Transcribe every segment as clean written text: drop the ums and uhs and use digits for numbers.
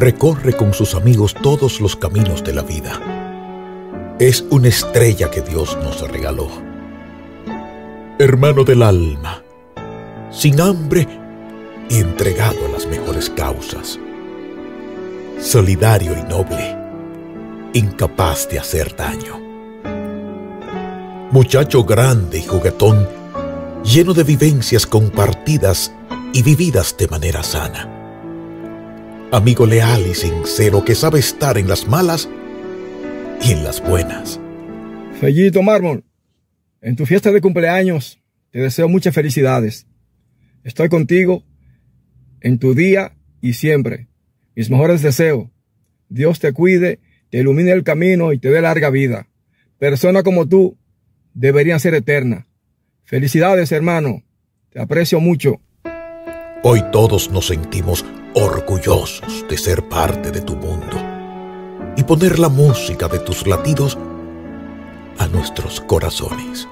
recorre con sus amigos todos los caminos de la vida. Es una estrella que Dios nos regaló. Hermano del alma, sin hambre y entregado a las mejores causas. Solidario y noble, incapaz de hacer daño. Muchacho grande y juguetón, lleno de vivencias compartidas y vividas de manera sana. Amigo leal y sincero que sabe estar en las malas y en las buenas. Fellito Mármol, en tu fiesta de cumpleaños te deseo muchas felicidades. Estoy contigo en tu día y siempre. Mis mejores deseos. Dios te cuide, te ilumine el camino y te dé larga vida. Personas como tú deberían ser eternas. Felicidades, hermano. Te aprecio mucho. Hoy todos nos sentimos orgullosos de ser parte de tu mundo y poner la música de tus latidos a nuestros corazones.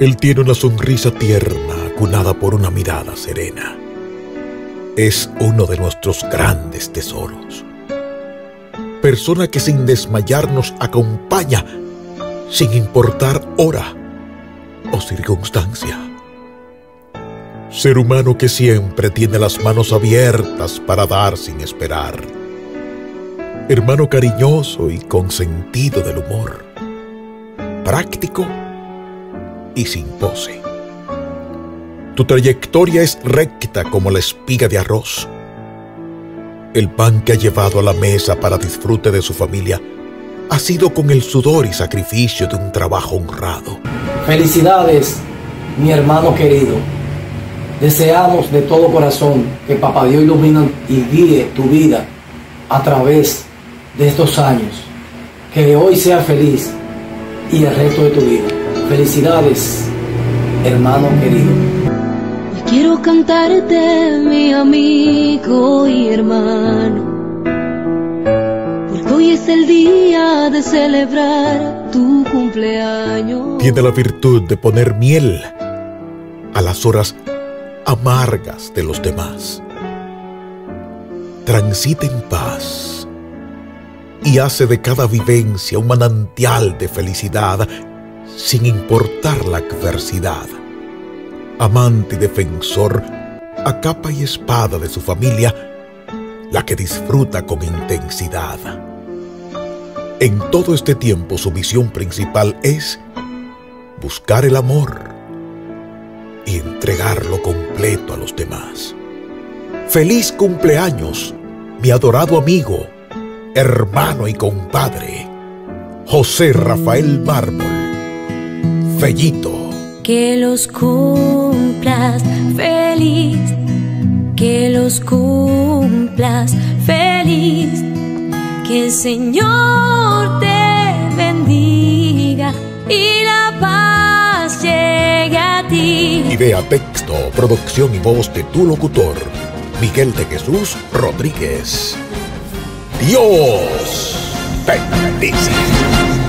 Él tiene una sonrisa tierna acunada por una mirada serena. Es uno de nuestros grandes tesoros. Persona que sin desmayar nos acompaña sin importar hora o circunstancia. Ser humano que siempre tiene las manos abiertas para dar sin esperar. Hermano cariñoso y con sentido del humor. Práctico y sin pose. Tu trayectoria es recta como la espiga de arroz. El pan que ha llevado a la mesa para disfrute de su familia ha sido con el sudor y sacrificio de un trabajo honrado. Felicidades, mi hermano querido. Deseamos de todo corazón que Papá Dios ilumine y guíe tu vida a través de estos años. Que de hoy sea feliz y el resto de tu vida. Felicidades, hermano querido. Y quiero cantarte, mi amigo y hermano. Hoy es el día de celebrar tu cumpleaños. Tiene la virtud de poner miel a las horas amargas de los demás. Transita en paz y hace de cada vivencia un manantial de felicidad sin importar la adversidad. Amante y defensor a capa y espada de su familia, la que disfruta con intensidad. En todo este tiempo su misión principal es buscar el amor y entregarlo completo a los demás. ¡Feliz cumpleaños, mi adorado amigo, hermano y compadre, José Rafael Mármol, Fellito! Que los cumplas feliz, que los cumplas feliz. Que el Señor te bendiga y la paz llegue a ti. Idea, texto, producción y voz de tu locutor, Miguel de Jesús Rodríguez. Dios te bendiga.